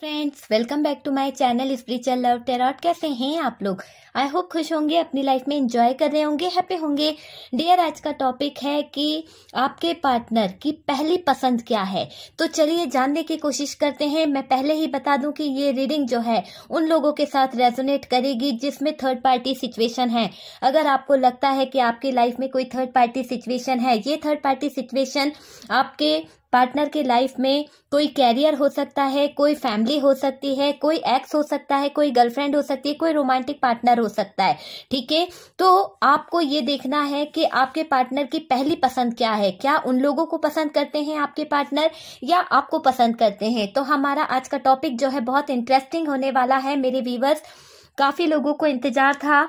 Friends welcome back to my channel spiritual love tarot. कैसे हैं आप लोग? आई होप खुश होंगे, अपनी लाइफ में एंजॉय कर रहे होंगे, हैप्पी होंगे। डियर, आज का टॉपिक है कि आपके पार्टनर की पहली पसंद क्या है। तो चलिए जानने की कोशिश करते हैं। मैं पहले ही बता दूं कि ये रीडिंग जो है उन लोगों के साथ रेजोनेट करेगी जिसमें थर्ड पार्टी सिचुएशन है। अगर आपको लगता है कि आपकी लाइफ में कोई थर्ड पार्टी सिचुएशन है, ये थर्ड पार्टी सिचुएशन आपके पार्टनर के लाइफ में कोई कैरियर हो सकता है, कोई फैमिली हो सकती है, कोई एक्स हो सकता है, कोई गर्लफ्रेंड हो सकती है, कोई रोमांटिक पार्टनर हो सकता है। ठीक है, तो आपको ये देखना है कि आपके पार्टनर की पहली पसंद क्या है। क्या उन लोगों को पसंद करते हैं आपके पार्टनर या आपको पसंद करते हैं? तो हमारा आज का टॉपिक जो है बहुत इंटरेस्टिंग होने वाला है मेरे व्यूवर्स। काफी लोगों को इंतजार था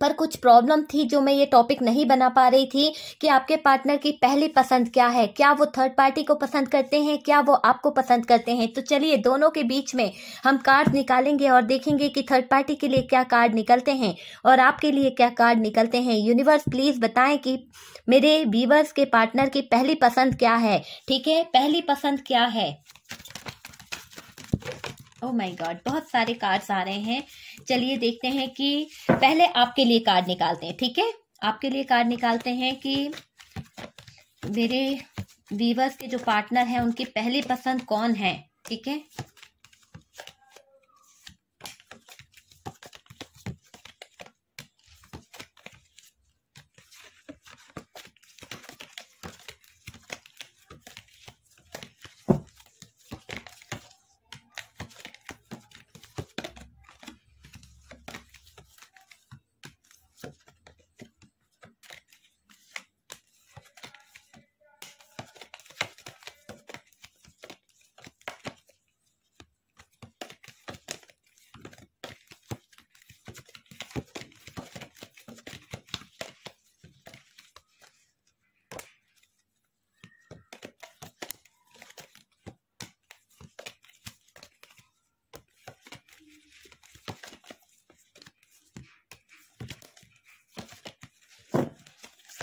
पर कुछ प्रॉब्लम थी जो मैं ये टॉपिक नहीं बना पा रही थी कि आपके पार्टनर की पहली पसंद क्या है। क्या वो थर्ड पार्टी को पसंद करते हैं, क्या वो आपको पसंद करते हैं? तो चलिए दोनों के बीच में हम कार्ड निकालेंगे और देखेंगे कि थर्ड पार्टी के लिए क्या कार्ड निकलते हैं और आपके लिए क्या कार्ड निकलते हैं। यूनिवर्स प्लीज बताएं कि मेरे व्यूअर्स के पार्टनर की पहली पसंद क्या है। ठीक है, पहली पसंद क्या है? ओह माय गॉड, बहुत सारे कार्ड्स आ रहे हैं। चलिए देखते हैं कि पहले आपके लिए कार्ड निकालते हैं। ठीक है, आपके लिए कार्ड निकालते हैं कि मेरे व्यूअर्स के जो पार्टनर हैं उनकी पहली पसंद कौन है। ठीक है,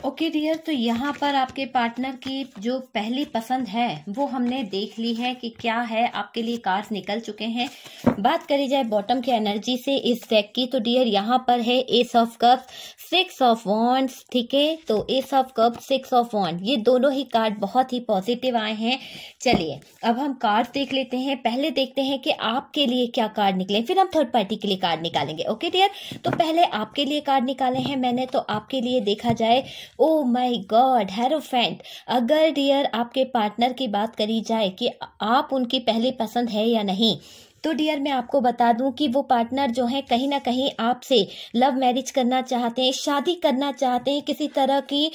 ओके डियर, तो यहाँ पर आपके पार्टनर की जो पहली पसंद है वो हमने देख ली है कि क्या है। आपके लिए कार्ड्स निकल चुके हैं। बात करी जाए बॉटम की एनर्जी से इस डेक की, तो डियर यहाँ पर है ace of cups, six of wands. ठीक है, तो ace of cups, six of wand, ये दोनों ही कार्ड बहुत ही पॉजिटिव आए हैं। चलिए अब हम कार्ड देख लेते हैं। पहले देखते हैं कि आपके लिए क्या कार्ड निकले, फिर हम थर्ड पार्टी के लिए कार्ड निकालेंगे। ओके डियर, तो पहले आपके लिए कार्ड निकाले हैं मैंने, तो आपके लिए देखा जाए। Oh my God, hierophant. अगर डियर आपके पार्टनर की बात करी जाए कि आप उनकी पहली पसंद है या नहीं, तो डियर मैं आपको बता दूं कि वो पार्टनर जो है कहीं ना कहीं आपसे लव मैरिज करना चाहते हैं, शादी करना चाहते हैं। किसी तरह की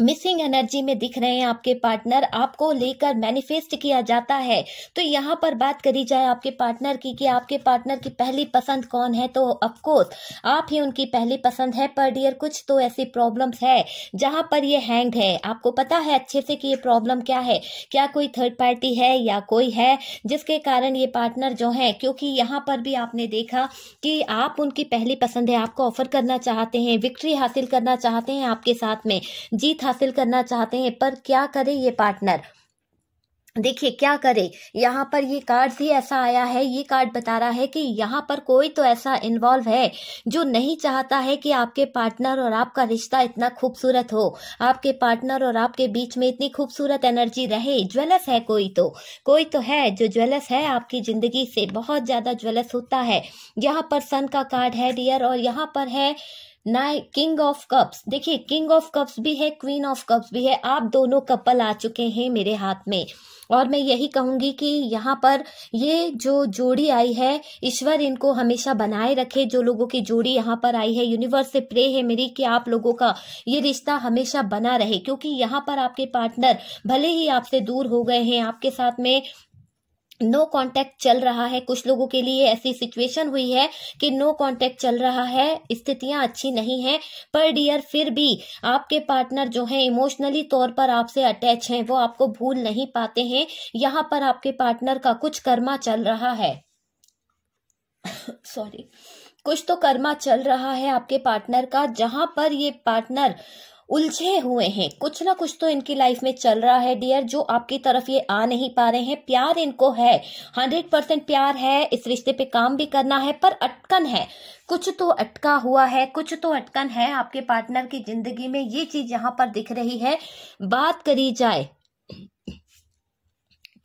मिसिंग एनर्जी में दिख रहे हैं आपके पार्टनर, आपको लेकर मैनिफेस्ट किया जाता है। तो यहाँ पर बात करी जाए आपके पार्टनर की कि आपके पार्टनर की पहली पसंद कौन है, तो ऑफकोर्स आप ही उनकी पहली पसंद है। पर डियर कुछ तो ऐसी प्रॉब्लम्स है जहाँ पर ये हैंग है। आपको पता है अच्छे से कि ये प्रॉब्लम क्या है, क्या कोई थर्ड पार्टी है या कोई है जिसके कारण ये पार्टनर जो है, क्योंकि यहाँ पर भी आपने देखा कि आप उनकी पहली पसंद है, आपको ऑफर करना चाहते हैं, विक्ट्री हासिल करना चाहते हैं, आपके साथ में जीत हासिल करना चाहते हैं। पर क्या करे ये पार्टनर, देखिए क्या करे। यहाँ पर ये कार्ड ही ऐसा आया है, ये कार्ड बता रहा है कि यहाँ पर कोई तो ऐसा इन्वॉल्व है जो नहीं चाहता है कि आपके पार्टनर और आपका रिश्ता इतना खूबसूरत हो, आपके पार्टनर और आपके बीच में इतनी खूबसूरत एनर्जी रहे। ज्वेलस है कोई, तो कोई तो है जो ज्वेलस है आपकी जिंदगी से, बहुत ज्यादा ज्वेलस होता है। यहाँ पर सन का कार्ड है डियर, और यहाँ पर है ना किंग ऑफ कप्स। देखिए किंग ऑफ कप्स भी है, क्वीन ऑफ कप्स भी है, आप दोनों कपल आ चुके हैं मेरे हाथ में। और मैं यही कहूंगी कि यहाँ पर ये जो जोड़ी आई है, ईश्वर इनको हमेशा बनाए रखे। जो लोगों की जोड़ी यहाँ पर आई है, यूनिवर्स से प्रे है मेरी कि आप लोगों का ये रिश्ता हमेशा बना रहे, क्योंकि यहाँ पर आपके पार्टनर भले ही आपसे दूर हो गए हैं, आपके साथ में नो कांटेक्ट चल रहा है। कुछ लोगों के लिए ऐसी सिचुएशन हुई है कि नो कांटेक्ट चल रहा है, स्थितियां अच्छी नहीं हैं। पर डियर फिर भी आपके पार्टनर जो हैं इमोशनली तौर पर आपसे अटैच हैं, वो आपको भूल नहीं पाते हैं। यहाँ पर आपके पार्टनर का कुछ कर्मा चल रहा है सॉरी कुछ तो कर्मा चल रहा है आपके पार्टनर का, जहां पर ये पार्टनर उलझे हुए हैं। कुछ ना कुछ तो इनकी लाइफ में चल रहा है डियर, जो आपकी तरफ ये आ नहीं पा रहे हैं। प्यार इनको है, 100% प्यार है, इस रिश्ते पे काम भी करना है, पर अटकन है, कुछ तो अटका हुआ है, कुछ तो अटकन है आपके पार्टनर की जिंदगी में। ये चीज यहाँ पर दिख रही है। बात करी जाए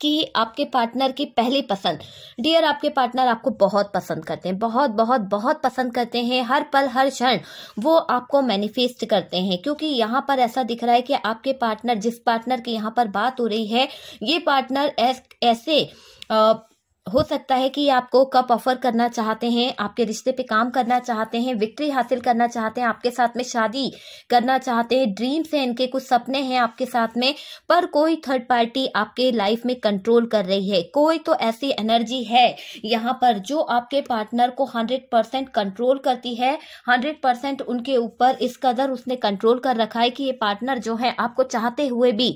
कि आपके पार्टनर की पहली पसंद, डियर आपके पार्टनर आपको बहुत पसंद करते हैं, बहुत बहुत बहुत पसंद करते हैं। हर पल हर क्षण वो आपको मैनिफेस्ट करते हैं, क्योंकि यहाँ पर ऐसा दिख रहा है कि आपके पार्टनर, जिस पार्टनर की यहाँ पर बात हो रही है, ये पार्टनर हो सकता है कि आपको कप ऑफर करना चाहते हैं, आपके रिश्ते पे काम करना चाहते हैं, विक्ट्री हासिल करना चाहते हैं, आपके साथ में शादी करना चाहते हैं। ड्रीम्स हैं इनके, कुछ सपने हैं आपके साथ में, पर कोई थर्ड पार्टी आपके लाइफ में कंट्रोल कर रही है। कोई तो ऐसी एनर्जी है यहाँ पर जो आपके पार्टनर को 100% कंट्रोल करती है, 100% उनके ऊपर इस कदर उसने कंट्रोल कर रखा है कि ये पार्टनर जो है आपको चाहते हुए भी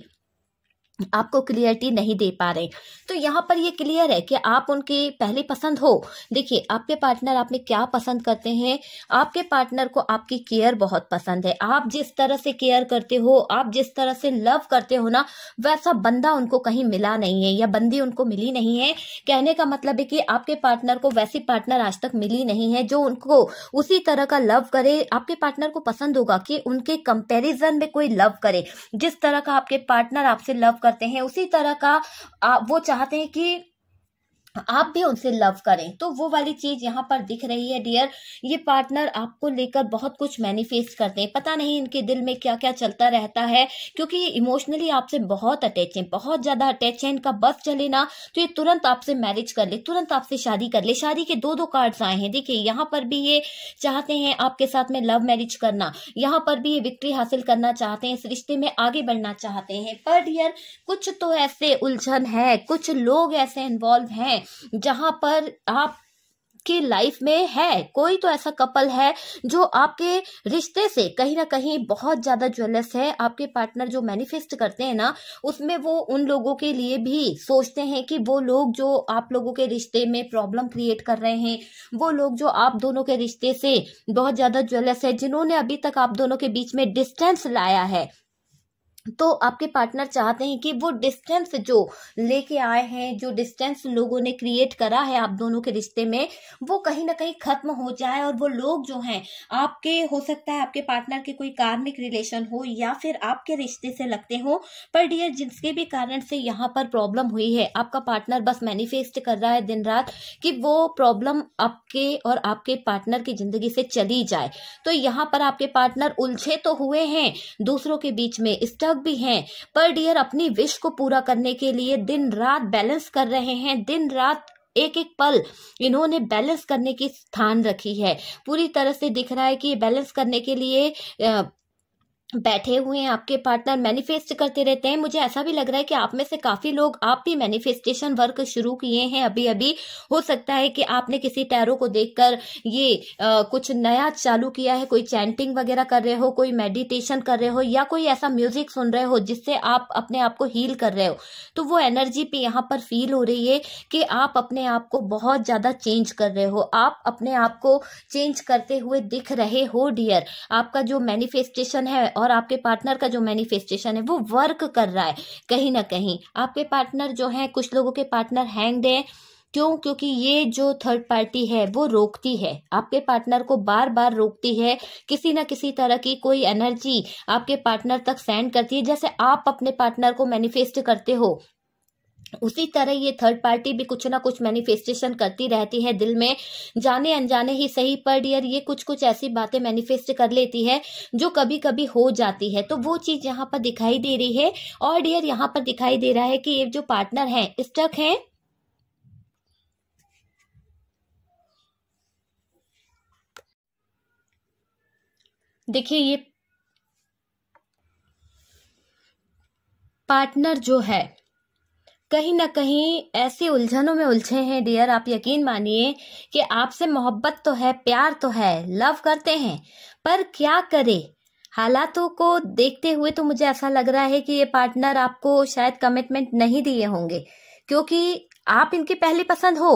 आपको क्लियरिटी नहीं दे पा रहे। तो यहाँ पर ये क्लियर है कि आप उनकी पहली पसंद हो। देखिए आपके पार्टनर आप में क्या पसंद करते हैं, आपके पार्टनर को आपकी केयर बहुत पसंद है। आप जिस तरह से केयर करते हो, आप जिस तरह से लव करते हो ना, वैसा बंदा उनको कहीं मिला नहीं है या बंदी उनको मिली नहीं है। कहने का मतलब है कि आपके पार्टनर को वैसी पार्टनर आज तक मिली नहीं है जो उनको उसी तरह का लव करे। आपके पार्टनर को पसंद होगा कि उनके कंपेरिजन में कोई लव करे, जिस तरह का आपके पार्टनर आपसे लव करते हैं उसी तरह का वो चाहते हैं कि आप भी उनसे लव करें। तो वो वाली चीज यहाँ पर दिख रही है डियर। ये पार्टनर आपको लेकर बहुत कुछ मैनिफेस्ट करते हैं, पता नहीं इनके दिल में क्या क्या चलता रहता है, क्योंकि इमोशनली आपसे बहुत अटैच है, बहुत ज्यादा अटैच है। इनका बस चले ना तो ये तुरंत आपसे मैरिज कर ले, तुरंत आपसे शादी कर ले। शादी के दो कार्ड्स आए हैं। देखिए यहाँ पर भी ये चाहते हैं आपके साथ में लव मैरिज करना, यहाँ पर भी ये विक्ट्री हासिल करना चाहते हैं, इस रिश्ते में आगे बढ़ना चाहते हैं। पर डियर कुछ तो ऐसे उलझन है, कुछ लोग ऐसे इन्वॉल्व हैं जहां पर आपकी लाइफ में है। कोई तो ऐसा कपल है जो आपके रिश्ते से कहीं ना कहीं बहुत ज्यादा ज्वेलस है। आपके पार्टनर जो मैनिफेस्ट करते हैं ना, उसमें वो उन लोगों के लिए भी सोचते हैं कि वो लोग जो आप लोगों के रिश्ते में प्रॉब्लम क्रिएट कर रहे हैं, वो लोग जो आप दोनों के रिश्ते से बहुत ज्यादा ज्वेलस है, जिन्होंने अभी तक आप दोनों के बीच में डिस्टेंस लाया है, तो आपके पार्टनर चाहते हैं कि वो डिस्टेंस जो लेके आए हैं, जो डिस्टेंस लोगों ने क्रिएट करा है आप दोनों के रिश्ते में, वो कहीं ना कहीं खत्म हो जाए। और वो लोग जो हैं आपके, हो सकता है आपके पार्टनर के कोई कार्मिक रिलेशन हो या फिर आपके रिश्ते से लगते हो, पर डियर जिसके भी कारण से यहाँ पर प्रॉब्लम हुई है, आपका पार्टनर बस मैनिफेस्ट कर रहा है दिन रात कि वो प्रॉब्लम आपके और आपके पार्टनर की जिंदगी से चली जाए। तो यहाँ पर आपके पार्टनर उलझे तो हुए हैं, दूसरों के बीच में भी हैं, पर डियर अपनी विश को पूरा करने के लिए दिन रात बैलेंस कर रहे हैं। दिन रात एक एक पल इन्होंने बैलेंस करने की ठान रखी है। पूरी तरह से दिख रहा है कि बैलेंस करने के लिए बैठे हुए हैं आपके पार्टनर, मैनिफेस्ट करते रहते हैं। मुझे ऐसा भी लग रहा है कि आप में से काफी लोग, आप भी मैनिफेस्टेशन वर्क शुरू किए हैं अभी अभी। हो सकता है कि आपने किसी टैरो को देखकर ये कुछ नया चालू किया है, कोई चैंटिंग वगैरह कर रहे हो, कोई मेडिटेशन कर रहे हो, या कोई ऐसा म्यूजिक सुन रहे हो जिससे आप अपने आप को हील कर रहे हो। तो वो एनर्जी भी यहाँ पर फील हो रही है कि आप अपने आप को बहुत ज्यादा चेंज कर रहे हो, आप अपने आप को चेंज करते हुए दिख रहे हो डियर। आपका जो मैनिफेस्टेशन है और आपके पार्टनर का जो मैनिफेस्टेशन है वो वर्क कर रहा है। कहीं ना कहीं आपके पार्टनर जो हैं, कुछ लोगों के पार्टनर हैंग्ड हैं। क्यों? क्योंकि ये जो थर्ड पार्टी है वो रोकती है, आपके पार्टनर को बार बार रोकती है, किसी ना किसी तरह की कोई एनर्जी आपके पार्टनर तक सेंड करती है। जैसे आप अपने पार्टनर को मैनिफेस्ट करते हो, उसी तरह ये थर्ड पार्टी भी कुछ ना कुछ मैनिफेस्टेशन करती रहती है दिल में, जाने अनजाने ही सही। पर डियर ये कुछ कुछ ऐसी बातें मैनिफेस्ट कर लेती है जो कभी कभी हो जाती है। तो वो चीज यहाँ पर दिखाई दे रही है। और डियर यहाँ पर दिखाई दे रहा है कि ये जो पार्टनर हैं स्टक हैं, देखिए ये पार्टनर जो है कहीं ना कहीं ऐसी उलझनों में उलझे हैं डियर। आप यकीन मानिए कि आपसे मोहब्बत तो है, प्यार तो है, लव करते हैं, पर क्या करे हालातों को देखते हुए। तो मुझे ऐसा लग रहा है कि ये पार्टनर आपको शायद कमिटमेंट नहीं दिए होंगे, क्योंकि आप इनकी पहली पसंद हो,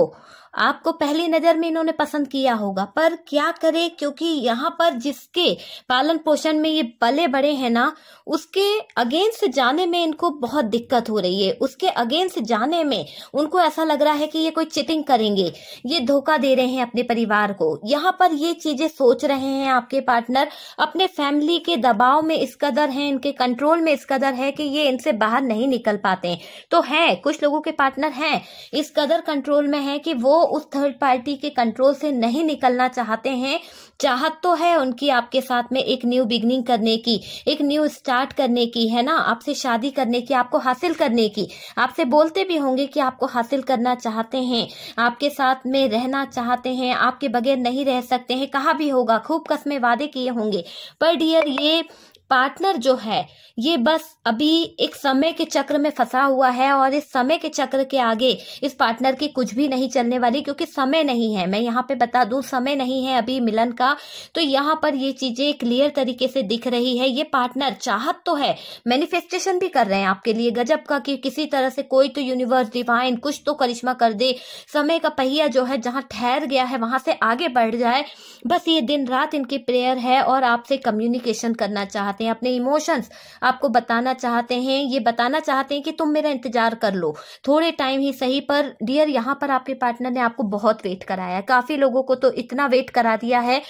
आपको पहली नजर में इन्होंने पसंद किया होगा, पर क्या करे क्योंकि यहाँ पर जिसके पालन पोषण में ये पले बड़े हैं ना, उसके अगेंस्ट जाने में इनको बहुत दिक्कत हो रही है। उसके अगेंस्ट जाने में उनको ऐसा लग रहा है कि ये कोई चीटिंग करेंगे, ये धोखा दे रहे हैं अपने परिवार को। यहाँ पर ये चीजें सोच रहे हैं आपके पार्टनर, अपने फैमिली के दबाव में इस कदर है, इनके कंट्रोल में इस कदर है कि ये इनसे बाहर नहीं निकल पाते। तो है कुछ लोगों के पार्टनर हैं इस कदर कंट्रोल में है कि वो उस थर्ड पार्टी के कंट्रोल से नहीं निकलना चाहते हैं। चाहत तो है उनकी आपके साथ में एक न्यू बिगनिंग करने की, एक न्यू स्टार्ट करने की, है ना, आपसे शादी करने की, आपको हासिल करने की। आपसे बोलते भी होंगे कि आपको हासिल करना चाहते हैं, आपके साथ में रहना चाहते हैं, आपके बगैर नहीं रह सकते हैं, कहा भी होगा, खूब कसमें वादे किए होंगे। पर डियर ये पार्टनर जो है ये बस अभी एक समय के चक्र में फंसा हुआ है और इस समय के चक्र के आगे इस पार्टनर की कुछ भी नहीं चलने वाली, क्योंकि समय नहीं है। मैं यहाँ पे बता दूं समय नहीं है अभी मिलन का। तो यहाँ पर ये चीजें क्लियर तरीके से दिख रही है। ये पार्टनर चाहत तो है, मैनिफेस्टेशन भी कर रहे हैं आपके लिए गजब का कि किसी तरह से कोई तो यूनिवर्स डिवाइन कुछ तो करिश्मा कर दे, समय का पहिया जो है जहाँ ठहर गया है वहां से आगे बढ़ जाए। बस ये दिन रात इनकी प्रेयर है और आपसे कम्युनिकेशन करना चाहते, अपने इमोशंस आपको बताना चाहते हैं। ये बताना चाहते हैं कि तुम मेरा इंतजार कर लो, थोड़े टाइम ही सही। पर डियर यहाँ पर आपके पार्टनर ने आपको बहुत वेट कराया, काफी लोगों को तो इतना वेट करा दिया है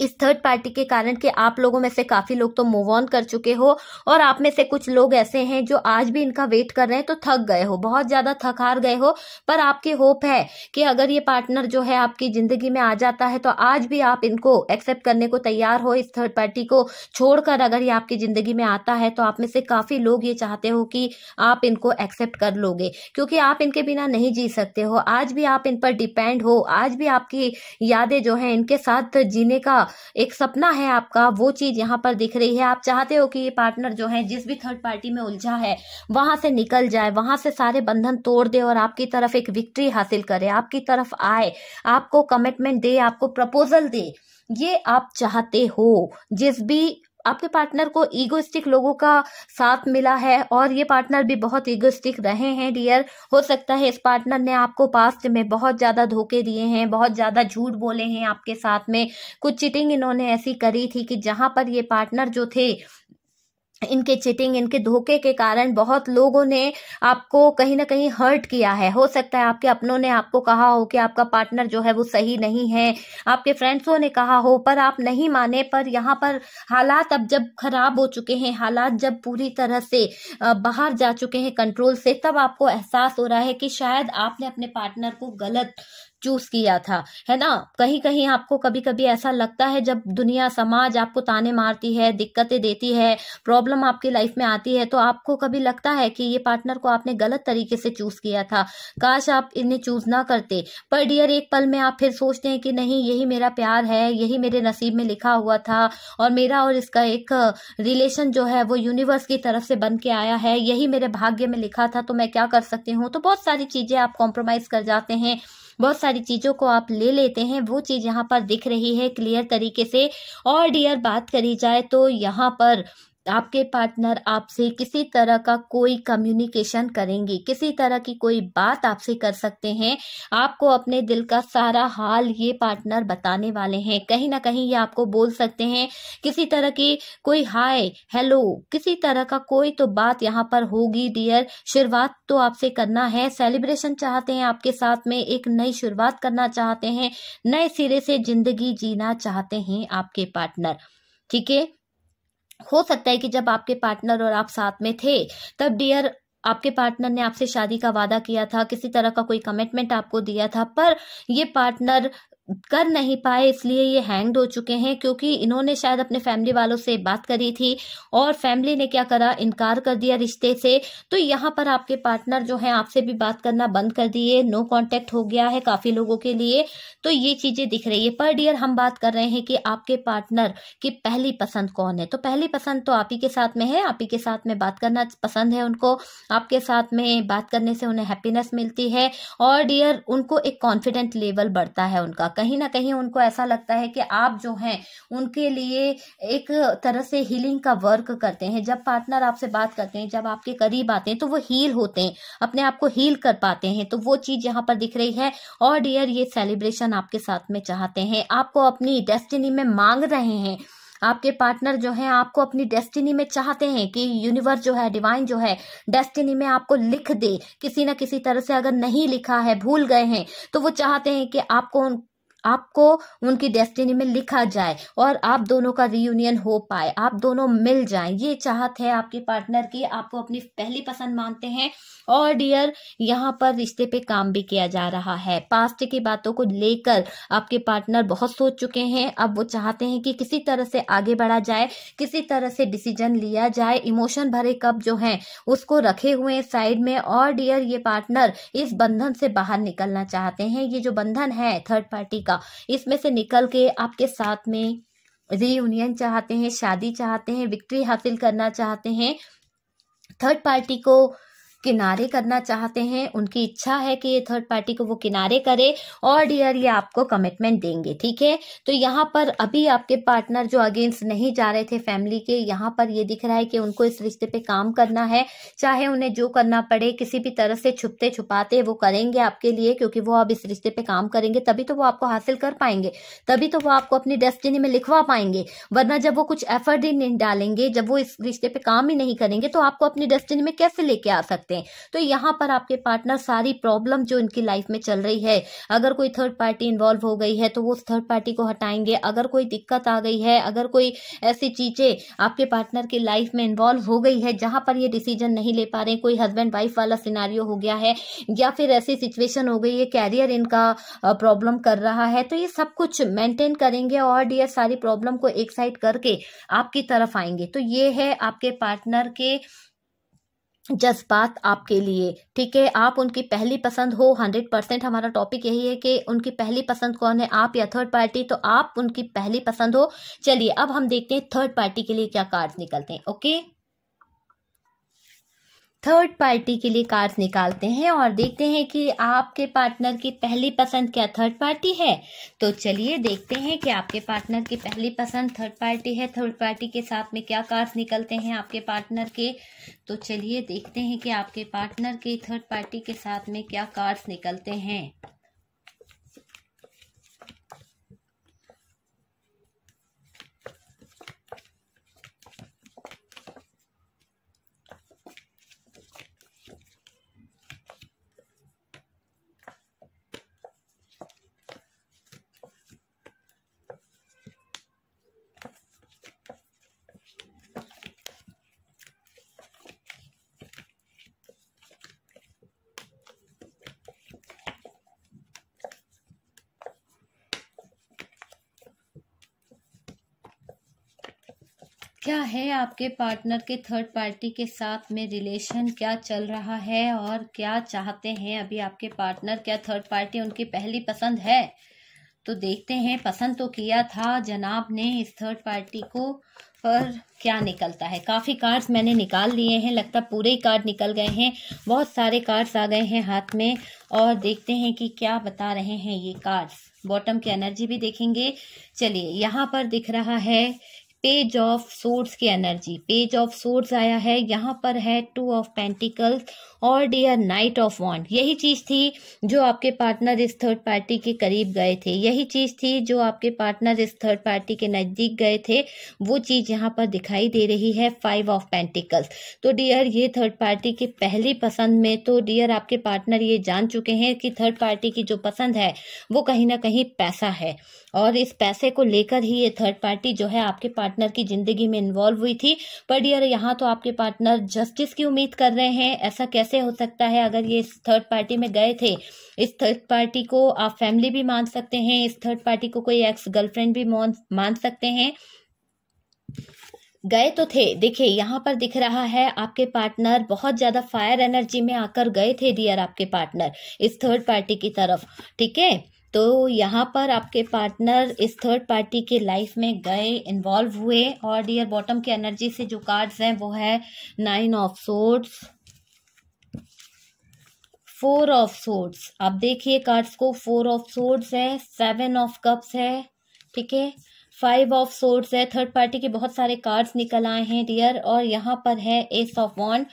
इस थर्ड पार्टी के कारण कि आप लोगों में से काफी लोग तो मूव ऑन कर चुके हो और आप में से कुछ लोग ऐसे हैं जो आज भी इनका वेट कर रहे हैं। तो थक गए हो, बहुत ज्यादा थक हार गए हो। पर आपकी होप है कि अगर ये पार्टनर जो है आपकी जिंदगी में आ जाता है तो आज भी आप इनको एक्सेप्ट करने को तैयार हो। इस थर्ड पार्टी को छोड़कर अगर ये आपकी जिंदगी में आता है तो आप में से काफी लोग ये चाहते हो कि आप इनको एक्सेप्ट कर लोगे, क्योंकि आप इनके बिना नहीं जी सकते हो। आज भी आप इन पर डिपेंड हो, आज भी आपकी यादें जो है इनके साथ जीने का एक सपना है आपका, वो चीज यहाँ पर दिख रही है। आप चाहते हो कि ये पार्टनर जो है जिस भी थर्ड पार्टी में उलझा है वहां से निकल जाए, वहां से सारे बंधन तोड़ दे और आपकी तरफ एक विक्ट्री हासिल करे, आपकी तरफ आए, आपको कमिटमेंट दे, आपको प्रपोजल दे। ये आप चाहते हो। जिस भी आपके पार्टनर को ईगोइस्टिक लोगों का साथ मिला है और ये पार्टनर भी बहुत ईगोइस्टिक रहे हैं डियर, हो सकता है इस पार्टनर ने आपको पास्ट में बहुत ज्यादा धोखे दिए हैं, बहुत ज्यादा झूठ बोले हैं आपके साथ में। कुछ चीटिंग इन्होंने ऐसी करी थी कि जहां पर ये पार्टनर जो थे, इनके चीटिंग, इनके धोखे के कारण बहुत लोगों ने आपको कहीं ना कहीं हर्ट किया है। हो सकता है आपके अपनों ने आपको कहा हो कि आपका पार्टनर जो है वो सही नहीं है, आपके फ्रेंड्सों ने कहा हो, पर आप नहीं माने। पर यहाँ पर हालात अब जब खराब हो चुके हैं, हालात जब पूरी तरह से बाहर जा चुके हैं कंट्रोल से, तब आपको एहसास हो रहा है कि शायद आपने अपने पार्टनर को गलत चूज किया था, है ना। कहीं कहीं आपको कभी कभी ऐसा लगता है जब दुनिया समाज आपको ताने मारती है, दिक्कतें देती है, प्रॉब्लम आपकी लाइफ में आती है, तो आपको कभी लगता है कि ये पार्टनर को आपने गलत तरीके से चूज किया था, काश आप इन्हें चूज ना करते। पर डियर एक पल में आप फिर सोचते हैं कि नहीं, यही मेरा प्यार है, यही मेरे नसीब में लिखा हुआ था और मेरा और इसका एक रिलेशन जो है वो यूनिवर्स की तरफ से बन के आया है, यही मेरे भाग्य में लिखा था, तो मैं क्या कर सकती हूँ। तो बहुत सारी चीजें आप कॉम्प्रोमाइज कर जाते हैं, बहुत सारी चीजों को आप ले लेते हैं, वो चीज यहाँ पर दिख रही है क्लियर तरीके से। और डियर बात करी जाए तो यहाँ पर आपके पार्टनर आपसे किसी तरह का कोई कम्युनिकेशन करेंगे, किसी तरह की कोई बात आपसे कर सकते हैं। आपको अपने दिल का सारा हाल ये पार्टनर बताने वाले हैं, कहीं ना कहीं ये आपको बोल सकते हैं। किसी तरह की कोई हाय हेलो, किसी तरह का कोई तो बात यहाँ पर होगी डियर। शुरुआत तो आपसे करना है, सेलिब्रेशन चाहते हैं, आपके साथ में एक नई शुरुआत करना चाहते हैं, नए सिरे से जिंदगी जीना चाहते हैं आपके पार्टनर, ठीक है। हो सकता है कि जब आपके पार्टनर और आप साथ में थे तब डियर आपके पार्टनर ने आपसे शादी का वादा किया था, किसी तरह का कोई कमिटमेंट आपको दिया था, पर ये पार्टनर कर नहीं पाए, इसलिए ये हैंग्ड हो चुके हैं। क्योंकि इन्होंने शायद अपने फैमिली वालों से बात करी थी और फैमिली ने क्या करा, इनकार कर दिया रिश्ते से। तो यहाँ पर आपके पार्टनर जो है आपसे भी बात करना बंद कर दिए, नो कांटेक्ट हो गया है काफी लोगों के लिए। तो ये चीजें दिख रही है। पर डियर हम बात कर रहे हैं कि आपके पार्टनर की पहली पसंद कौन है, तो पहली पसंद तो आप ही के साथ में है, आप ही के साथ में बात करना पसंद है उनको, आपके साथ में बात करने से उन्हें हैप्पीनेस मिलती है और डियर उनको एक कॉन्फिडेंट लेवल बढ़ता है उनका। कहीं ना कहीं उनको ऐसा लगता है कि आप जो हैं उनके लिए एक तरह से हीलिंग का वर्क करते हैं। जब पार्टनर आपसे बात करते हैं, जब आपके करीब आते हैं तो वो हील होते हैं, अपने आप को हील कर पाते हैं। तो वो चीज यहाँ पर दिख रही है। और डियर, ये सेलिब्रेशन आपके साथ में चाहते हैं, आपको अपनी डेस्टिनी में मांग रहे हैं। आपके पार्टनर जो है आपको अपनी डेस्टिनी में चाहते हैं कि यूनिवर्स जो है, डिवाइन जो है, डेस्टिनी में आपको लिख दे। किसी ना किसी तरह से अगर नहीं लिखा है, भूल गए हैं, तो वो चाहते हैं कि आपको उनकी डेस्टिनी में लिखा जाए और आप दोनों का रियूनियन हो पाए, आप दोनों मिल जाएं। ये चाहत है आपके पार्टनर की, आपको अपनी पहली पसंद मानते हैं। और डियर, यहाँ पर रिश्ते पे काम भी किया जा रहा है। पास्ट की बातों को लेकर आपके पार्टनर बहुत सोच चुके हैं। अब वो चाहते हैं कि किसी तरह से आगे बढ़ा जाए, किसी तरह से डिसीजन लिया जाए। इमोशन भरे कप जो हैं उसको रखे हुए साइड में। और डियर, ये पार्टनर इस बंधन से बाहर निकलना चाहते हैं। ये जो बंधन है थर्ड पार्टी, इसमें से निकल के आपके साथ में रियूनियन चाहते हैं, शादी चाहते हैं, विक्ट्री हासिल करना चाहते हैं, थर्ड पार्टी को किनारे करना चाहते हैं। उनकी इच्छा है कि ये थर्ड पार्टी को वो किनारे करे। और डियर, ये आपको कमिटमेंट देंगे, ठीक है। तो यहाँ पर अभी आपके पार्टनर जो अगेंस्ट नहीं जा रहे थे फैमिली के, यहाँ पर ये दिख रहा है कि उनको इस रिश्ते पे काम करना है, चाहे उन्हें जो करना पड़े, किसी भी तरह से छुपते छुपाते वो करेंगे आपके लिए, क्योंकि वो अब इस रिश्ते पे काम करेंगे तभी तो वो आपको हासिल कर पाएंगे, तभी तो वो आपको अपनी डेस्टिनी में लिखवा पाएंगे। वरना जब वो कुछ एफर्ट ही नहीं डालेंगे, जब वो इस रिश्ते पे काम ही नहीं करेंगे, तो आपको अपनी डेस्टिनी में कैसे लेके आ सकते। तो यहाँ पर आपके पार्टनर सारी प्रॉब्लम जो इनकी लाइफ में चल रही है, अगर कोई थर्ड पार्टी इन्वॉल्व हो गई है तो वो उस थर्ड पार्टी को हटाएंगे। अगर कोई दिक्कत आ गई है, अगर कोई ऐसी चीजें आपके पार्टनर की लाइफ में इन्वॉल्व हो गई है जहां पर ये डिसीजन नहीं ले पा रहे, कोई हस्बैंड वाइफ वाला सिनारियो हो गया है, या फिर ऐसी सिचुएशन हो गई है, कैरियर इनका प्रॉब्लम कर रहा है, तो ये सब कुछ मेंटेन करेंगे। और डियर, सारी प्रॉब्लम को एक साइड करके आपकी तरफ आएंगे। तो ये है आपके पार्टनर के जज्बात आपके लिए, ठीक है। आप उनकी पहली पसंद हो, 100%। हमारा टॉपिक यही है कि उनकी पहली पसंद कौन है, आप या थर्ड पार्टी। तो आप उनकी पहली पसंद हो। चलिए अब हम देखते हैं थर्ड पार्टी के लिए क्या कार्ड्स निकलते हैं। ओके, थर्ड पार्टी के लिए कार्ड्स निकालते हैं और देखते हैं कि आपके पार्टनर की पहली पसंद क्या थर्ड पार्टी है। तो चलिए देखते हैं कि आपके पार्टनर की पहली पसंद थर्ड पार्टी है, थर्ड पार्टी के साथ में क्या कार्ड्स निकलते हैं आपके पार्टनर के। तो चलिए देखते हैं कि आपके पार्टनर के थर्ड पार्टी के साथ में क्या कार्ड्स निकलते हैं। क्या है आपके पार्टनर के थर्ड पार्टी के साथ में रिलेशन, क्या चल रहा है और क्या चाहते हैं अभी आपके पार्टनर। क्या थर्ड पार्टी उनकी पहली पसंद है? तो देखते हैं, पसंद तो किया था जनाब ने इस थर्ड पार्टी को, पर क्या निकलता है। काफ़ी कार्ड्स मैंने निकाल लिए हैं, लगता है पूरे ही कार्ड निकल गए हैं, बहुत सारे कार्ड्स आ गए हैं हाथ में। और देखते हैं कि क्या बता रहे हैं ये कार्ड्स, बॉटम की एनर्जी भी देखेंगे। चलिए, यहाँ पर दिख रहा है पेज ऑफ सोर्ड्स की एनर्जी, पेज ऑफ सोर्ड्स आया है। यहाँ पर है टू ऑफ पेंटिकल्स और डियर नाइट ऑफ वॉन्ड। यही चीज़ थी जो आपके पार्टनर इस थर्ड पार्टी के करीब गए थे, यही चीज़ थी जो आपके पार्टनर इस थर्ड पार्टी के नज़दीक गए थे, वो चीज़ यहाँ पर दिखाई दे रही है। Five of pentacles. तो डियर, ये थर्ड पार्टी की पहली पसंद में तो डियर आपके पार्टनर ये जान चुके हैं कि थर्ड पार्टी की जो पसंद है वो कहीं ना कहीं पैसा है, और इस पैसे को लेकर ही ये थर्ड पार्टी जो है आपके पार्टनर की जिंदगी में इन्वॉल्व हुई थी। पर डियर, यहाँ तो आपके पार्टनर जस्टिस की उम्मीद कर रहे हैं। ऐसा कैसे हो सकता है? अगर ये इस थर्ड पार्टी में गए थे, इस थर्ड पार्टी को आप फैमिली भी मान सकते हैं, इस थर्ड पार्टी को कोई एक्स गर्लफ्रेंड भी मान सकते हैं। गए तो थे। देखिए, यहाँ पर दिख रहा है आपके पार्टनर बहुत ज़्यादा फायर एनर्जी में आकर गए थे डियर आपके पार्टनर इस थर्ड पार्टी की तरफ, ठीक है। तो यहाँ पर आपके पार्टनर इस थर्ड पार्टी के लाइफ में गए, इन्वॉल्व हुए। और डियर, बॉटम की एनर्जी से जो कार्ड्स हैं वो है nine of swords, four of swords, आप देखिए कार्ड्स को, फोर ऑफ सोर्ड्स है, सेवन ऑफ कप्स है, ठीक है, फाइव ऑफ सोर्ड्स है, थर्ड पार्टी के बहुत सारे कार्ड्स निकल आए हैं डियर, और यहाँ पर है एस ऑफ वॉन्ड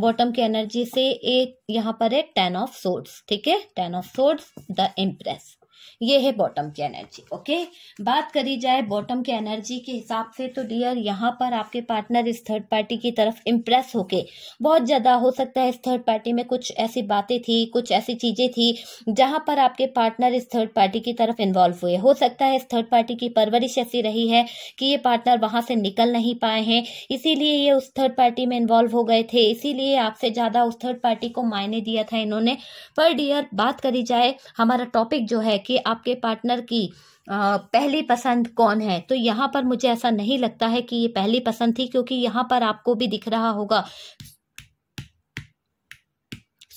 बॉटम की एनर्जी से, एक यहाँ पर है टेन ऑफ सोर्ड्स, ठीक है, ten of swords the empress, ये है बॉटम की एनर्जी। ओके, बात करी जाए बॉटम की एनर्जी के हिसाब से तो डियर यहाँ पर आपके पार्टनर इस थर्ड पार्टी की तरफ इम्प्रेस होके बहुत ज़्यादा, हो सकता है इस थर्ड पार्टी में कुछ ऐसी बातें थी, कुछ ऐसी चीज़ें थी जहाँ पर आपके पार्टनर इस थर्ड पार्टी की तरफ इन्वॉल्व हुए। हो सकता है इस थर्ड पार्टी की परवरिश ऐसी रही है कि ये पार्टनर वहाँ से निकल नहीं पाए हैं, इसीलिए ये उस थर्ड पार्टी में इन्वॉल्व हो गए थे, इसीलिए आपसे ज़्यादा उस थर्ड पार्टी को मायने दिया था इन्होंने। पर डियर बात करी जाए, हमारा टॉपिक जो है कि आपके पार्टनर की पहली पसंद कौन है, तो यहाँ पर मुझे ऐसा नहीं लगता है कि ये पहली पसंद थी, क्योंकि यहाँ पर आपको भी दिख रहा होगा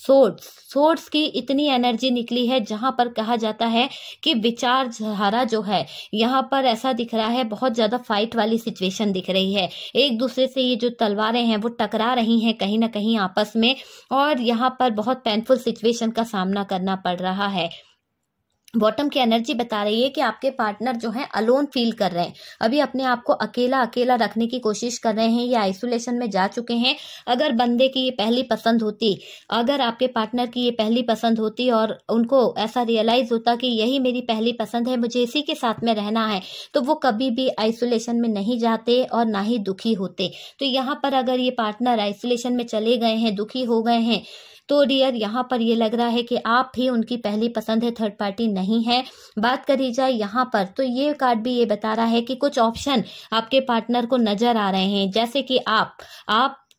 सोर्ड्स, सोर्ड्स की इतनी एनर्जी निकली है जहाँ पर कहा जाता है कि विचारधारा जो है यहाँ पर ऐसा दिख रहा है, बहुत ज़्यादा फाइट वाली सिचुएशन दिख रही है, एक दूसरे से ये जो तलवारें हैं वो टकरा रही हैं कहीं ना कहीं आपस में, और यहाँ पर बहुत पेनफुल सिचुएशन का सामना करना पड़ रहा है। बॉटम की एनर्जी बता रही है कि आपके पार्टनर जो है अलोन फील कर रहे हैं, अभी अपने आप को अकेला अकेला रखने की कोशिश कर रहे हैं, ये आइसोलेशन में जा चुके हैं। अगर बंदे की ये पहली पसंद होती, अगर आपके पार्टनर की ये पहली पसंद होती और उनको ऐसा रियलाइज होता कि यही मेरी पहली पसंद है, मुझे इसी के साथ में रहना है, तो वो कभी भी आइसोलेशन में नहीं जाते और ना ही दुखी होते। तो यहाँ पर अगर ये पार्टनर आइसोलेशन में चले गए हैं, दुखी हो गए हैं, तो डियर यहाँ पर ये लग रहा है कि आप ही उनकी पहली पसंद है, थर्ड पार्टी नहीं है। बात करी जाए यहाँ पर तो ये कार्ड भी ये बता रहा है कि कुछ ऑप्शन आपके पार्टनर को नजर आ रहे हैं, जैसे कि आप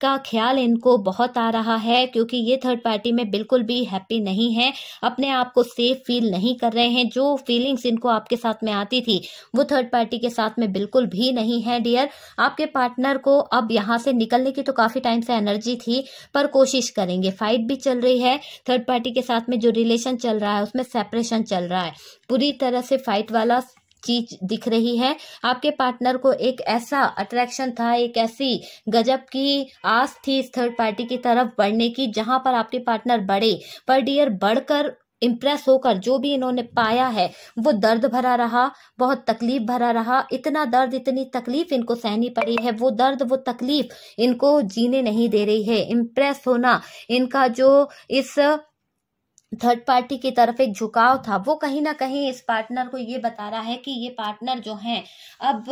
का ख्याल इनको बहुत आ रहा है, क्योंकि ये थर्ड पार्टी में बिल्कुल भी हैप्पी नहीं है, अपने आप को सेफ फील नहीं कर रहे हैं। जो फीलिंग्स इनको आपके साथ में आती थी वो थर्ड पार्टी के साथ में बिल्कुल भी नहीं है डियर। आपके पार्टनर को अब यहाँ से निकलने की तो काफ़ी टाइम से एनर्जी थी, पर कोशिश करेंगे, फाइट भी चल रही है थर्ड पार्टी के साथ में, जो रिलेशन चल रहा है उसमें सेपरेशन चल रहा है, पूरी तरह से फाइट वाला चीज दिख रही है। आपके पार्टनर को एक ऐसा अट्रैक्शन था, एक ऐसी गजब की आस थी इस थर्ड पार्टी की तरफ बढ़ने की, जहां पर आपके पार्टनर बढ़े, पर डियर बढ़कर इम्प्रेस होकर जो भी इन्होंने पाया है वो दर्द भरा रहा, बहुत तकलीफ भरा रहा, इतना दर्द इतनी तकलीफ इनको सहनी पड़ी है, वो दर्द वो तकलीफ इनको जीने नहीं दे रही है। इम्प्रेस होना इनका जो इस थर्ड पार्टी की तरफ एक झुकाव था, वो कहीं ना कहीं इस पार्टनर को ये बता रहा है कि ये पार्टनर जो हैं अब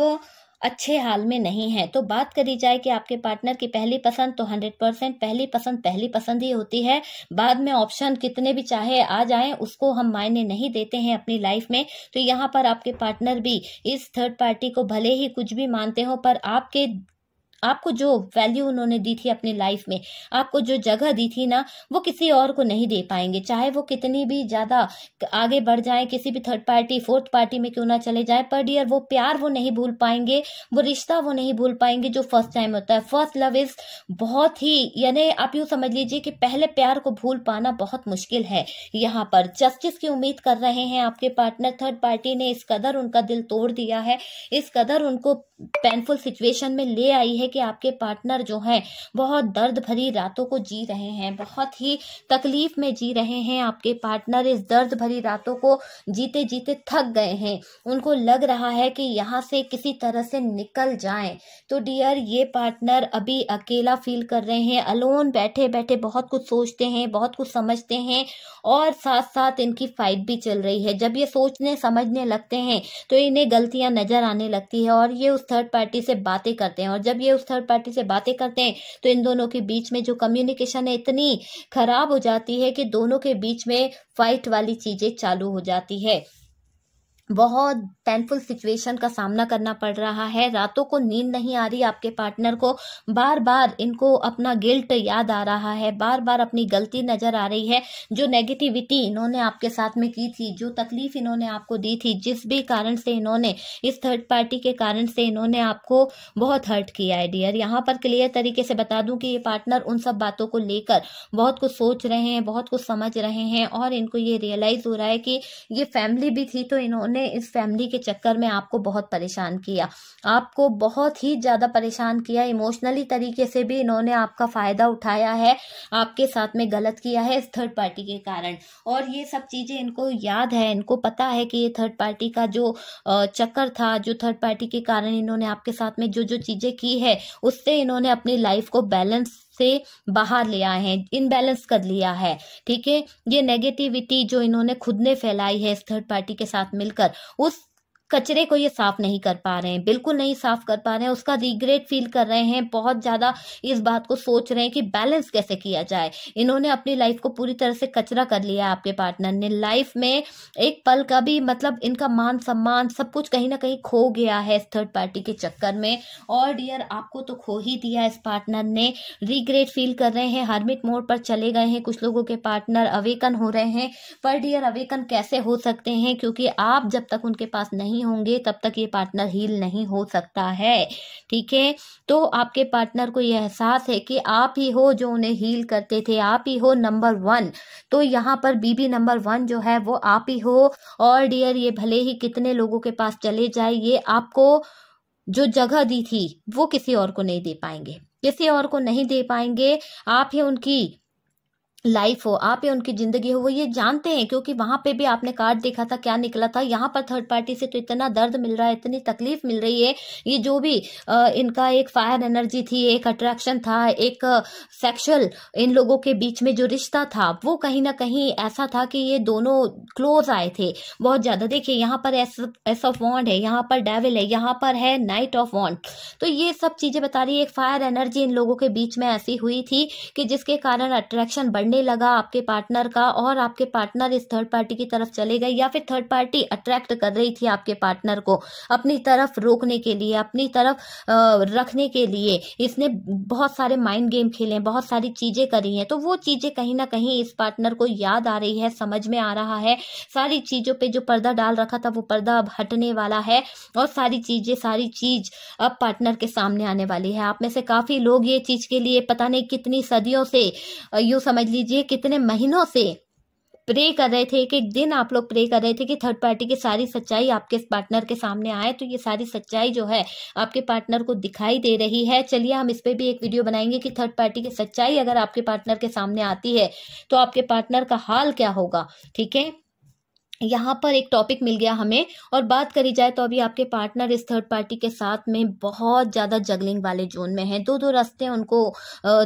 अच्छे हाल में नहीं है। तो बात करी जाए कि आपके पार्टनर की पहली पसंद तो 100% पहली पसंद ही होती है, बाद में ऑप्शन कितने भी चाहे आ जाएं उसको हम मायने नहीं देते हैं अपनी लाइफ में। तो यहाँ पर आपके पार्टनर भी इस थर्ड पार्टी को भले ही कुछ भी मानते हो, पर आपको जो वैल्यू उन्होंने दी थी अपनी लाइफ में, आपको जो जगह दी थी ना, वो किसी और को नहीं दे पाएंगे, चाहे वो कितनी भी ज़्यादा आगे बढ़ जाए, किसी भी थर्ड पार्टी फोर्थ पार्टी में क्यों ना चले जाए, पर डियर वो प्यार वो नहीं भूल पाएंगे, वो रिश्ता वो नहीं भूल पाएंगे जो फर्स्ट टाइम होता है। फर्स्ट लव इज़ बहुत ही, यानी आप यूँ समझ लीजिए कि पहले प्यार को भूल पाना बहुत मुश्किल है। यहाँ पर जस्टिस की उम्मीद कर रहे हैं आपके पार्टनर, थर्ड पार्टी ने इस कदर उनका दिल तोड़ दिया है, इस कदर उनको पेनफुल सिचुएशन में ले आई है कि आपके पार्टनर जो हैं बहुत दर्द भरी रातों को जी रहे हैं, बहुत ही तकलीफ में जी रहे हैं। आपके पार्टनर इस दर्द भरी रातों को जीते जीते थक गए हैं, उनको लग रहा है कि यहाँ से किसी तरह से निकल जाएं। तो डियर ये पार्टनर अभी अकेला फील कर रहे हैं, अलोन बैठे बैठे बहुत कुछ सोचते हैं, बहुत कुछ समझते हैं, और साथ साथ इनकी फाइट भी चल रही है। जब ये सोचने समझने लगते हैं तो इन्हें गलतियां नजर आने लगती है, और ये उस थर्ड पार्टी से बातें करते हैं, और जब ये उस थर्ड पार्टी से बातें करते हैं तो इन दोनों के बीच में जो कम्युनिकेशन है इतनी खराब हो जाती है कि दोनों के बीच में फाइट वाली चीजें चालू हो जाती है। बहुत पेनफुल सिचुएशन का सामना करना पड़ रहा है, रातों को नींद नहीं आ रही आपके पार्टनर को, बार बार इनको अपना गिल्ट याद आ रहा है, बार बार अपनी गलती नजर आ रही है। जो नेगेटिविटी इन्होंने आपके साथ में की थी, जो तकलीफ इन्होंने आपको दी थी, जिस भी कारण से इन्होंने इस थर्ड पार्टी के कारण से इन्होंने आपको बहुत हर्ट किया है डियर। यहाँ पर क्लियर तरीके से बता दूँ कि ये पार्टनर उन सब बातों को लेकर बहुत कुछ सोच रहे हैं, बहुत कुछ समझ रहे हैं, और इनको ये रियलाइज हो रहा है कि ये फैमिली भी थी तो इन्होंने ने इस फैमिली के चक्कर में आपको बहुत परेशान किया, आपको बहुत ही ज़्यादा परेशान किया। इमोशनली तरीके से भी इन्होंने आपका फ़ायदा उठाया है, आपके साथ में गलत किया है इस थर्ड पार्टी के कारण। और ये सब चीज़ें इनको याद है, इनको पता है कि ये थर्ड पार्टी का जो चक्कर था, जो थर्ड पार्टी के कारण इन्होंने आपके साथ में जो जो चीज़ें की है, उससे इन्होंने अपनी लाइफ को बैलेंस से बाहर ले आए हैं, इनबैलेंस कर लिया है। ठीक है, ये नेगेटिविटी जो इन्होंने खुद ने फैलाई है इस थर्ड पार्टी के साथ मिलकर, उस कचरे को ये साफ नहीं कर पा रहे हैं, बिल्कुल नहीं साफ कर पा रहे हैं। उसका रिग्रेट फील कर रहे हैं, बहुत ज़्यादा इस बात को सोच रहे हैं कि बैलेंस कैसे किया जाए। इन्होंने अपनी लाइफ को पूरी तरह से कचरा कर लिया है आपके पार्टनर ने। लाइफ में एक पल का भी मतलब इनका मान सम्मान सब कुछ कहीं ना कहीं खो गया है इस थर्ड पार्टी के चक्कर में। और डियर, आपको तो खो ही दिया इस पार्टनर ने। रिग्रेट फील कर रहे हैं, हर्मिट मोड पर चले गए हैं। कुछ लोगों के पार्टनर अवेकन हो रहे हैं, पर डियर अवेकन कैसे हो सकते हैं, क्योंकि आप जब तक उनके पास नहीं होंगे तब तक ये पार्टनर हील नहीं हो सकता है। ठीक है, तो आपके पार्टनर को यह एहसास है कि आप ही हो जो उन्हें हील करते थे, आप ही हो नंबर वन। तो यहाँ पर बीबी नंबर वन जो है वो आप ही हो। और डियर, ये भले ही कितने लोगों के पास चले जाए, ये आपको जो जगह दी थी वो किसी और को नहीं दे पाएंगे, किसी और को नहीं दे पाएंगे। आप ही उनकी लाइफ हो, आप ही उनकी जिंदगी हो, वो ये जानते हैं, क्योंकि वहां पे भी आपने कार्ड देखा था क्या निकला था। यहाँ पर थर्ड पार्टी से तो इतना दर्द मिल रहा है, इतनी तकलीफ मिल रही है। ये जो भी इनका एक फायर एनर्जी थी, एक अट्रैक्शन था, एक सेक्सुअल इन लोगों के बीच में जो रिश्ता था, वो कहीं ना कहीं ऐसा था कि ये दोनों क्लोज आए थे बहुत ज्यादा। देखिए यहाँ पर एस ऑफ वॉन्ड है, यहाँ पर डेविल है, यहाँ पर है नाइट ऑफ वॉन्ड। तो ये सब चीजें बता रही है एक फायर एनर्जी इन लोगों के बीच में ऐसी हुई थी कि जिसके कारण अट्रैक्शन लगा आपके पार्टनर का, और आपके पार्टनर इस थर्ड पार्टी की तरफ चले गए, या फिर थर्ड पार्टी अट्रैक्ट कर रही थी आपके पार्टनर को अपनी तरफ रोकने के लिए, अपनी तरफ रखने के लिए। इसने बहुत सारे माइंड गेम खेले, बहुत सारी चीजें करी हैं। तो वो चीजें कहीं ना कहीं इस पार्टनर को याद आ रही है, समझ में आ रहा है। सारी चीजों पर जो पर्दा डाल रखा था वो पर्दा अब हटने वाला है, और सारी चीज अब पार्टनर के सामने आने वाली है। आप में से काफी लोग ये चीज के लिए पता नहीं कितनी सदियों से, यूं समझ लीजिए कितने महीनों से प्रे कर रहे थे, एक दिन आप लोग प्रे कर रहे थे कि थर्ड पार्टी की सारी सच्चाई आपके पार्टनर के सामने आए। तो ये सारी सच्चाई जो है आपके पार्टनर को दिखाई दे रही है। चलिए हम इस पे भी एक वीडियो बनाएंगे कि थर्ड पार्टी की सच्चाई अगर आपके पार्टनर के सामने आती है तो आपके पार्टनर का हाल क्या होगा। ठीक है, यहाँ पर एक टॉपिक मिल गया हमें। और बात करी जाए तो अभी आपके पार्टनर इस थर्ड पार्टी के साथ में बहुत ज़्यादा जगलिंग वाले जोन में हैं। दो रास्ते उनको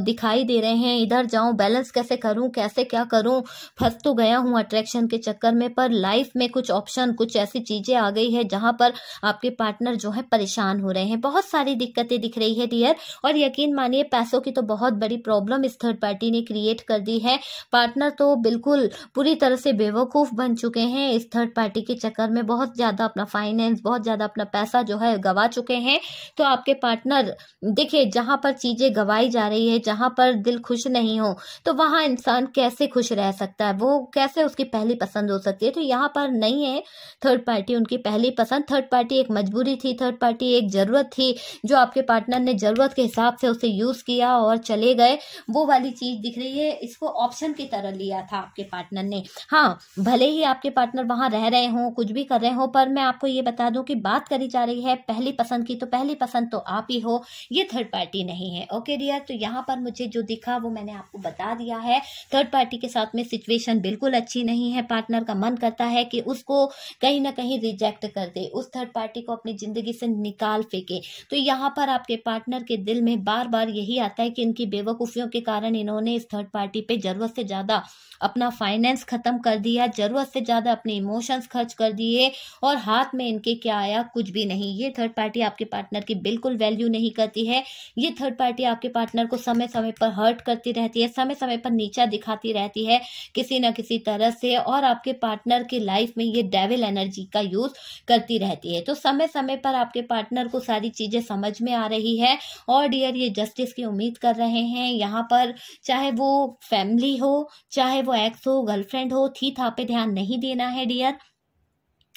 दिखाई दे रहे हैं, इधर जाऊं, बैलेंस कैसे करूं, कैसे क्या करूं, फंस तो गया हूं अट्रैक्शन के चक्कर में, पर लाइफ में कुछ ऑप्शन, कुछ ऐसी चीज़ें आ गई है जहाँ पर आपके पार्टनर जो है परेशान हो रहे हैं। बहुत सारी दिक्कतें दिख रही है डियर। और यकीन मानिए पैसों की तो बहुत बड़ी प्रॉब्लम इस थर्ड पार्टी ने क्रिएट कर दी है। पार्टनर तो बिल्कुल पूरी तरह से बेवकूफ़ बन चुके हैं इस थर्ड पार्टी के चक्कर में, बहुत ज्यादा अपना फाइनेंस, बहुत ज्यादा अपना पैसा जो है गवा चुके हैं। तो आपके पार्टनर देखिए, जहां पर चीजें गवाई जा रही है, जहां पर दिल खुश नहीं हो, तो वहां इंसान कैसे खुश रह सकता है, वो कैसे उसकी पहली पसंद हो सकती है। तो यहाँ पर नहीं है थर्ड पार्टी उनकी पहली पसंद। थर्ड पार्टी एक मजबूरी थी, थर्ड पार्टी एक जरूरत थी जो आपके पार्टनर ने जरूरत के हिसाब से उसे यूज किया और चले गए, वो वाली चीज दिख रही है। इसको ऑप्शन की तरह लिया था आपके पार्टनर ने। हाँ, भले ही आपके पार्टनर वहां रह रहे हो, कुछ भी कर रहे हो, पर मैं आपको ये बता दूं कि बात करी जा रही है पहली पसंद की, तो पहली पसंद तो आप ही हो, ये थर्ड पार्टी नहीं है। ओके डियर, तो यहाँ पर मुझे जो दिखा वो मैंने आपको बता दिया है। थर्ड पार्टी के साथ में सिचुएशन बिल्कुल अच्छी नहीं है। पार्टनर का मन करता है कि उसको कहीं ना कहीं रिजेक्ट कर दे, उस थर्ड पार्टी को अपनी जिंदगी से निकाल फेंके। तो यहाँ पर आपके पार्टनर के दिल में बार बार यही आता है कि इनकी बेवकूफियों के कारण इन्होंने इस थर्ड पार्टी पे जरूरत से ज्यादा अपना फाइनेंस खत्म कर दिया, जरूरत से ज्यादा अपने इमोशंस खर्च कर दिए, और हाथ में इनके क्या आया, कुछ भी नहीं। ये थर्ड पार्टी आपके पार्टनर की बिल्कुल वैल्यू नहीं करती है। ये थर्ड पार्टी आपके पार्टनर को समय समय पर हर्ट करती रहती है, समय समय पर नीचा दिखाती रहती है किसी ना किसी तरह से, और आपके पार्टनर की लाइफ में ये डेविल एनर्जी का यूज करती रहती है। तो समय समय पर आपके पार्टनर को सारी चीजें समझ में आ रही है। और डियर, ये जस्टिस की उम्मीद कर रहे हैं यहाँ पर, चाहे वो फैमिली हो, चाहे वो एक्स हो, गर्लफ्रेंड हो, थी था पे ध्यान नहीं देना है डियर।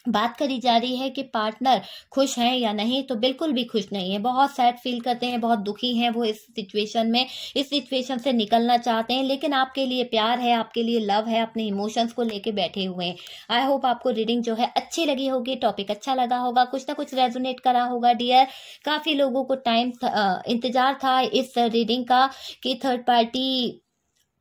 बात करी जा रही है कि पार्टनर खुश हैं या नहीं, तो बिल्कुल भी खुश नहीं है, बहुत सैड फील करते हैं, बहुत दुखी हैं। वो इस सिचुएशन में, इस सिचुएशन से निकलना चाहते हैं, लेकिन आपके लिए प्यार है, आपके लिए लव है, अपने इमोशंस को लेके बैठे हुए हैं। आई होप आपको रीडिंग जो है अच्छी लगी होगी, टॉपिक अच्छा लगा होगा, कुछ ना कुछ रेजोनेट करा होगा डियर। काफी लोगों को टाइम इंतजार था इस रीडिंग का कि थर्ड पार्टी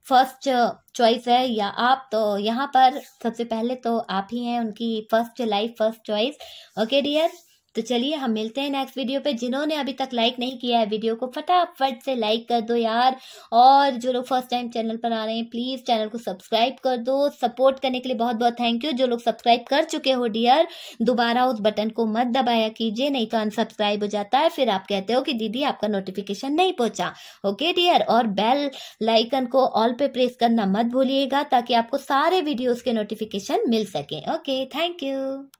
फर्स्ट चॉइस है या आप, तो यहाँ पर सबसे पहले तो आप ही हैं उनकी first life, first choice. Okay dear, तो चलिए हम मिलते हैं नेक्स्ट वीडियो पे। जिन्होंने अभी तक लाइक नहीं किया है वीडियो को, फटाफट से लाइक कर दो यार, और जो लोग फर्स्ट टाइम चैनल पर आ रहे हैं प्लीज चैनल को सब्सक्राइब कर दो। सपोर्ट करने के लिए बहुत बहुत थैंक यू। जो लोग सब्सक्राइब कर चुके हो डियर, दोबारा उस बटन को मत दबाया कीजिए, नहीं तो अनसब्सक्राइब हो जाता है, फिर आप कहते हो कि दीदी आपका नोटिफिकेशन नहीं पहुंचा। ओके डियर, और बेल आइकन को ऑल पे प्रेस करना मत भूलिएगा, ताकि आपको सारे वीडियोज के नोटिफिकेशन मिल सके। Okay, thank you.